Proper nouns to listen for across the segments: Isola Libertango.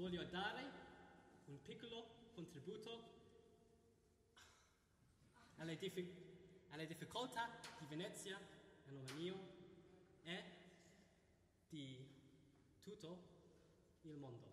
Voglio dare un piccolo contributo alle difficoltà di Venezia, a nome mio, e di tutto il mondo.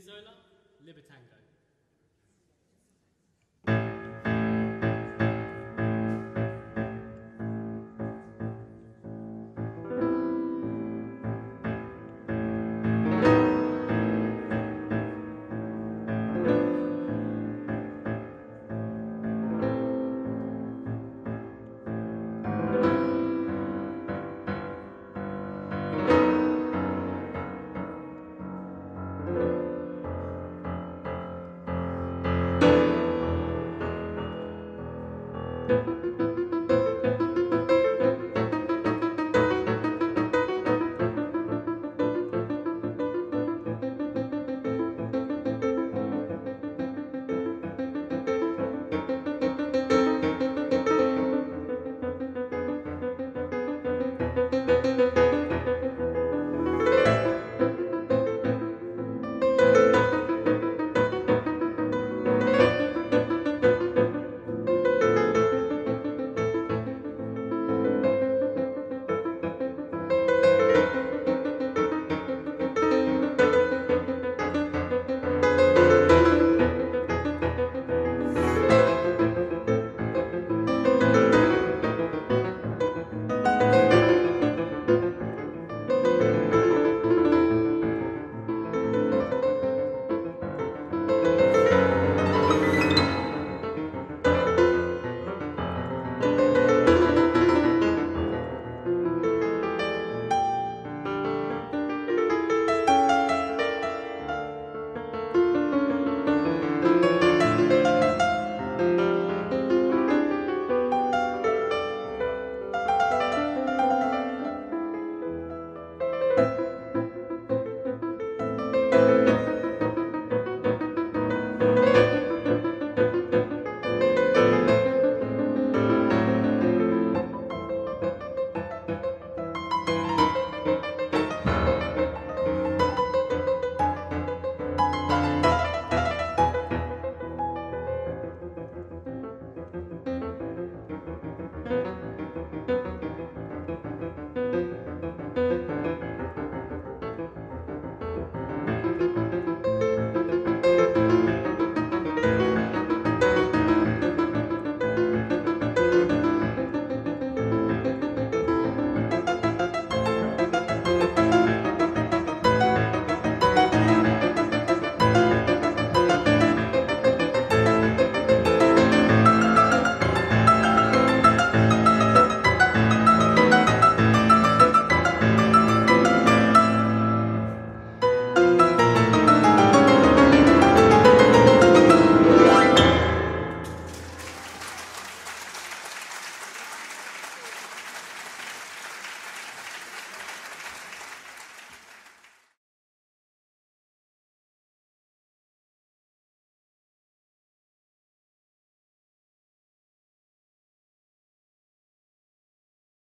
Isola Libertango.